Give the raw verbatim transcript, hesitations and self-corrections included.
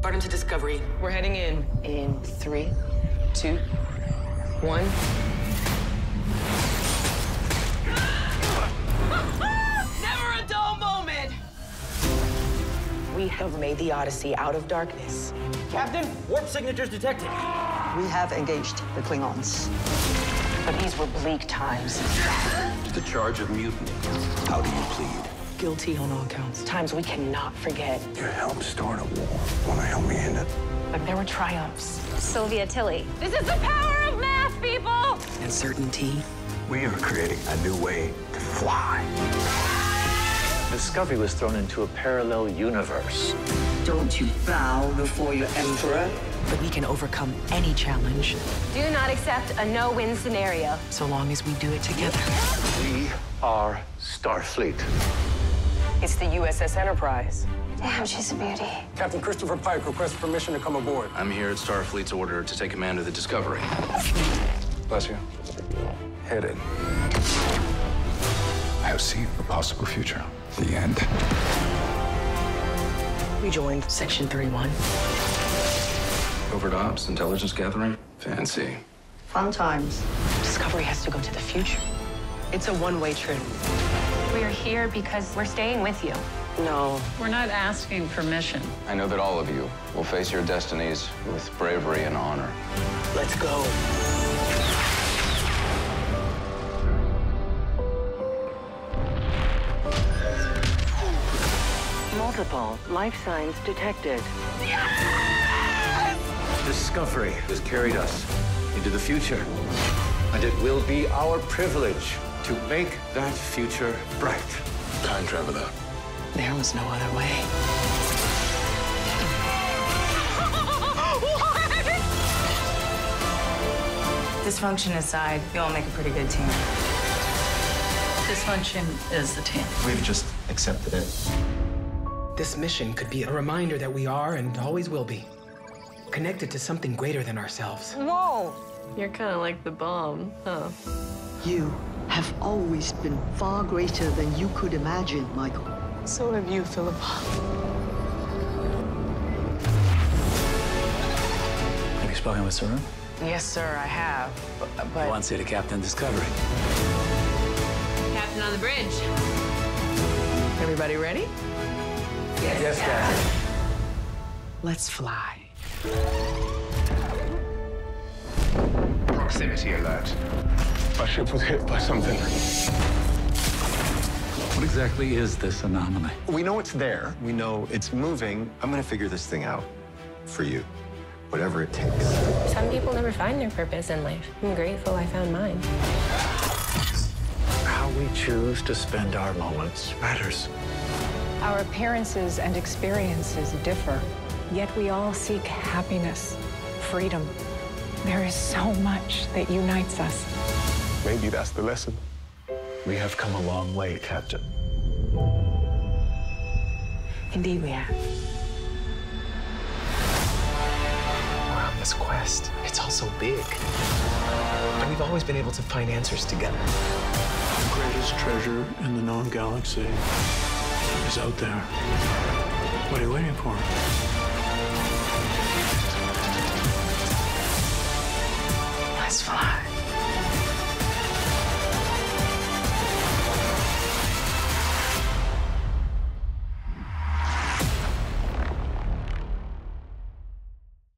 Start into Discovery. We're heading in. In three, two, one. Never a dull moment! We have made the Odyssey out of darkness. Captain, warp signatures detected. We have engaged the Klingons. But these were bleak times. The charge of mutiny. How do you plead? Guilty on all counts. Times we cannot forget. You helped start a war. Want to help me end it? But there were triumphs. Sylvia Tilly. This is the power of math, people! Uncertainty. We are creating a new way to fly. Discovery was thrown into a parallel universe. Don't you bow before your emperor? But we can overcome any challenge. Do not accept a no-win scenario. So long as we do it together. We are Starfleet. It's the U S S Enterprise. Damn, she's a beauty. Captain Christopher Pike requests permission to come aboard. I'm here at Starfleet's order to take command of the Discovery. Bless you. Headed. I have seen a possible future. The end. We joined Section thirty-one. Overt ops, intelligence gathering. Fancy. Fun times. Discovery has to go to the future. It's a one-way trip. We're here because we're staying with you. No. We're not asking permission. I know that all of you will face your destinies with bravery and honor. Let's go. Multiple life signs detected. Yes! Discovery has carried us into the future. And it will be our privilege to make that future bright. Time traveler. There was no other way. What? Dysfunction aside, you all make a pretty good team. Dysfunction is the team. We've just accepted it. This mission could be a reminder that we are, and always will be, connected to something greater than ourselves. Whoa! You're kind of like the bomb, huh? You have always been far greater than you could imagine, Michael. So have you, Philippa. Have you spoken with Saru? Yes, sir, I have, but... He wants you to Captain Discovery. Captain on the bridge. Everybody ready? Yes, yes, Captain. Let's fly. Proximity alert. Our ship was hit by something. What exactly is this anomaly? We know it's there. We know it's moving. I'm going to figure this thing out for you, whatever it takes. Some people never find their purpose in life. I'm grateful I found mine. How we choose to spend our moments matters. Our appearances and experiences differ, yet we all seek happiness, freedom. There is so much that unites us. Maybe that's the lesson. We have come a long way, Captain. Indeed we have. We're on this quest. It's all so big. But we've always been able to find answers together. The greatest treasure in the known galaxy is out there. What are you waiting for? Let's fly.